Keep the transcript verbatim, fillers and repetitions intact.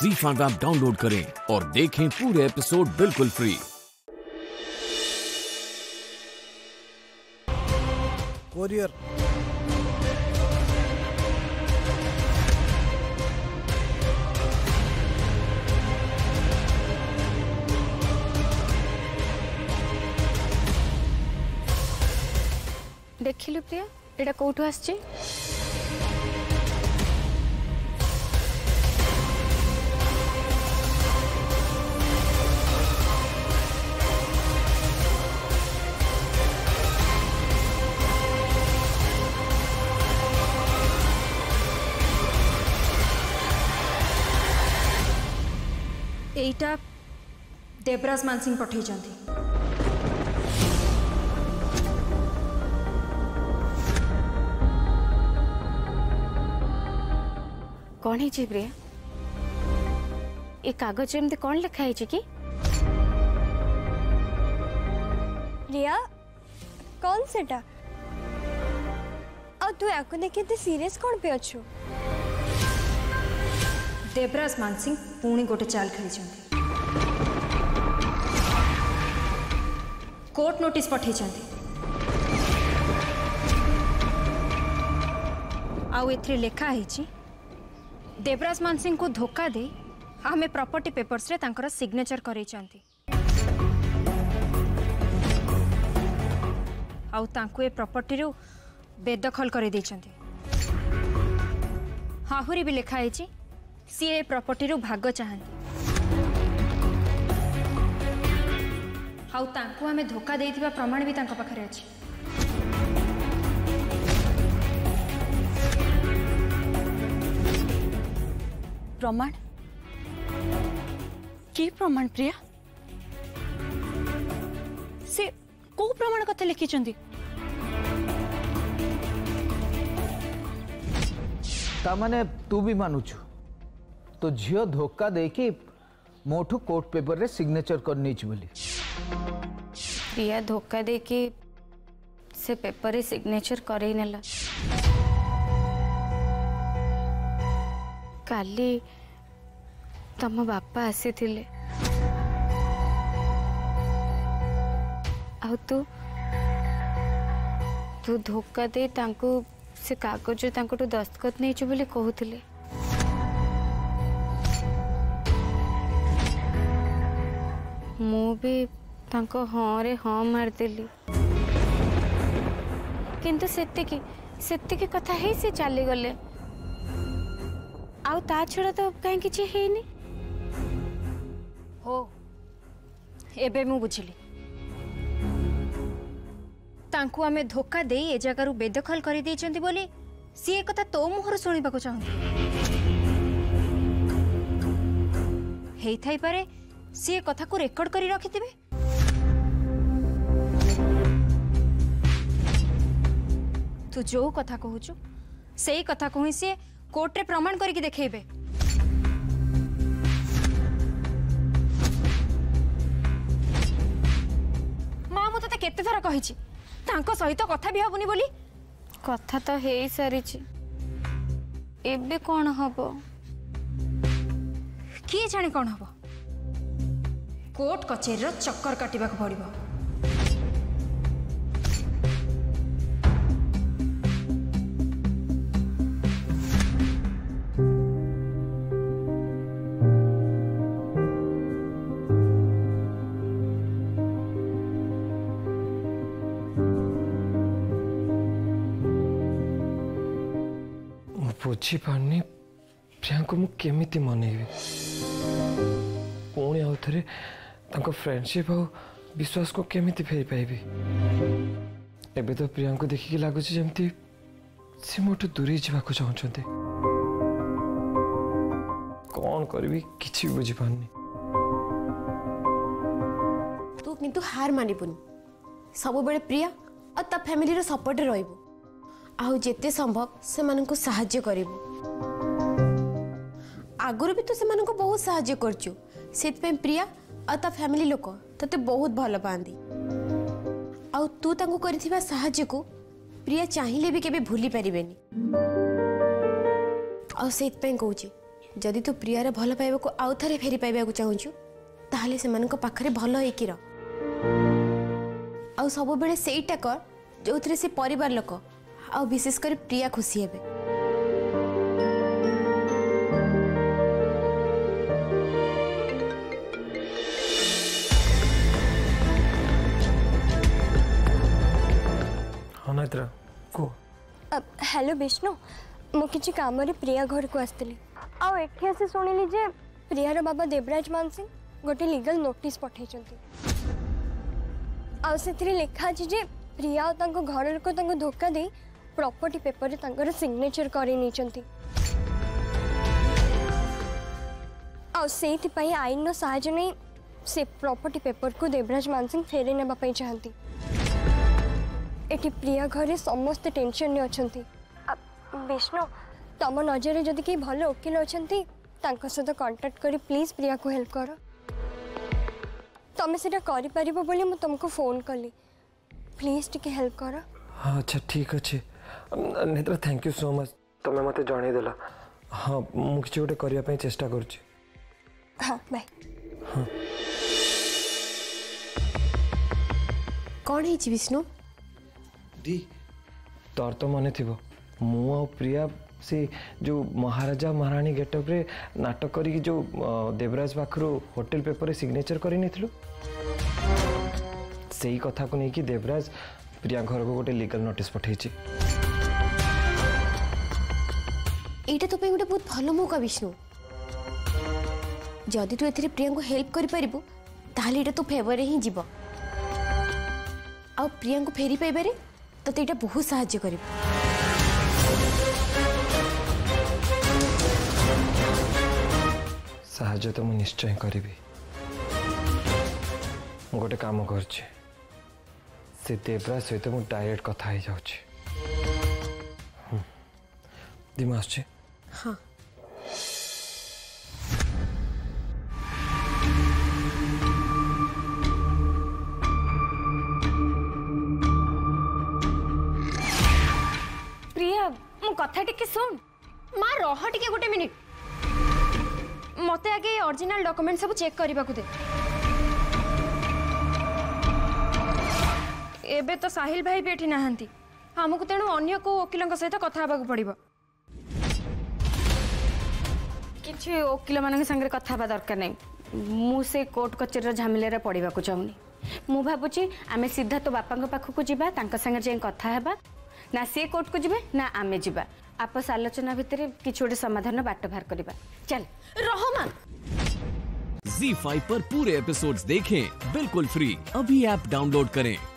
जी five app download करें और देखें पूरे एपिसोड बिल्कुल फ्री। कोरियर देखिलु प्रिया एटा कोठो आछी एटा देवराज मानसिंह पठई जांती कौन है जी प्रिया? एक कागज में कौन लिखा है जी की? प्रिया, कौन सेटा? और तू आपको देखे तो सीरियस कौन पे अच्छो? देवराज मानसिंह पूरी गोटे चाल खेली चंदी। कोर्ट नोटिस पठाई चंदी। आउ एथरे लिखा है जी। देवराज मानसिंह को धोखा दे आमे प्रॉपर्टी पेपर्स रे तांकर सिग्नेचर करे चांती आउ तांको ए प्रॉपर्टी रो बेदखल करे दे चांती। हाहुरी भी लिखा है जी सी ए प्रॉपर्टी रो भाग चाहंती आउ तांको आमे धोखा देथिबा प्रमाण भी तांका पाखरे अछि। प्रमाण की प्रमाण प्रिया से को प्रमाण कथा लिखी चंदी ता माने तू भी मानुछु तो झियो धोखा देकी मोठू कोर्ट पेपर रे सिग्नेचर करनी छि बोली प्रिया धोखा देकी से पेपर रे सिग्नेचर करई नेला काली तम बापा आसी थिले आउ तू तू धोखा दे तांको से कागज तांको तो दस्तखत नहीं छु बोली कहूथिले मु भी तांको हां रे हां मार देली किंतु सेते की सेते की कथा हे से चली गले आउ ता छड़ा तो कहीं किसी है नहीं हो एबे मु बुझली तांकु आमे धोखा दे ए जगह रु बेदखल करी दे चंदी बोली सी एक कथा तो मुहर सुनिबा को चाहंती हेई थाई पारे सी एक कथा को रेकॉर्ड करी रखि दिबे तू जो कथा कहूछु सेही कथा कोही से कोर्ट रे प्रमाण करिक देखेबे माँ मु तते केते थरा कहिछि तांको सहित कथा भी हबुनी बोली कथा तो हेई सारिछि एबे कोन हबो की जाने कोन हबो कोर्ट कचेरी रो चक्कर काटिबा को पड़िबो बुझी पारनी प्रिया को मु केमिति मनइबे पुणी आउ थे फ्रेंडशिप आ विश्वास को केमिति फेरी पाइबी एबे तो प्रिया को देखिक लगुच जमती से मोटू दूरी जावाक चाहते कौन करी कि बुझी पारनी तू किंतु हार मानिबुनी सब बेले प्रिया और ता फैमिली रो सपोर्ट रहिबु आउ जेते संभव से मानन को सहाय्य करिवु आगुर भी तो से मानन को बहुत सहाय्य करछु सेत पे प्रिया और ता फैमिली लोक तते बहुत भल पांदी आउ तू तांको करिथिबा सहाय्य को प्रिया चाहिले भी केबे भूली परिबेनी आउ सेत पे कहूची जदि तू प्रियार भल पाइबा को आउ थे फेरी पाइबा चाहूँ ताहले से मानक पाखरे भल होकर रह सब बेले सेईटा कर जो थे से परिवार लोक आ विशेषकर प्रिया खुशी हेबे। हेलो विष्णु मुझे कम प्रिया घर को आसती आठ आसी शुणिली जे प्रियार बाबा देवराज मान सिंह गोटे लीगल नोटिस पठाई आखाजी जे प्रिया और घर लोक धोखा दे प्रॉपर्टी पेपर तांकर सिग्नेचर कर आईन साहज नहीं से प्रॉपर्टी पेपर को देवराज मान सिंह फेरे नापी चाहती। एटी प्रिया घरे समस्त टेंशन अच्छा विष्णु तुम नजर में जदि किए भल वकिल अच्छा सहित कांटेक्ट करी प्लीज प्रिया को हेल्प कर तुम्हें सीटा करी मु तुमको फोन कली प्लीज टिके हेल्प कर। हाँ अच्छा ठीक अच्छे Netra thank you so much तुम्हें मत जनईदेल। हाँ मुझे गोटे करने चेष्टा करुँच। हाँ बाय। हाँ कौन है विष्णु दी तोर तो मन थी मु प्रिया से जो महाराजा महारानी गेटअप रे नाटक करी जो देवराज पाखर होटेल पेपर रे सिग्नेचर कर सही कथा को लेकिन देवराज प्रिया घर को गोटे लीगल नोटिस पठे ये तो गोटे बहुत भल मौका विष्णु जदि तू ए प्रिया को हेल्प कर तो फेवर ही जीव आ प्रिया को फेरी पाइबारे तो तेटा बहुत साहाय्य कर। साहाय्य तो मुझे निश्चय करी गोटे काम कर से देवराज सहित मुझे डायरेक्ट कथा हो जाऊँ दिमा आस। हाँ कथा टिके सुन माँ रह टिके गोटे मिनिट मत आगे ओरिजिनल डॉक्यूमेंट सब चेक करने को दे। एबे तो साहिल भाई भी एठी नाहंती हमको तेणु अन्य को वकिलों सहित कथा हवाक पड़ो कि वकिल मान सागर कथा हवा दरकार नहीं मुझे कोर्ट कचेरी झमेल पड़वा चाहूनी मु भावुची आम सीधा तो बापा पाखक जावा सागर जाए कथा हवा ना सी कोर्ट को जिबे ना आमे जिबा आपस आलोचना भितर किछ गोटे समाधान बाट बाहर करबा चल रहमान। जी फाइव पर पूरे एपिसोड्स देखें बिल्कुल फ्री अभी ऐप डाउनलोड करें।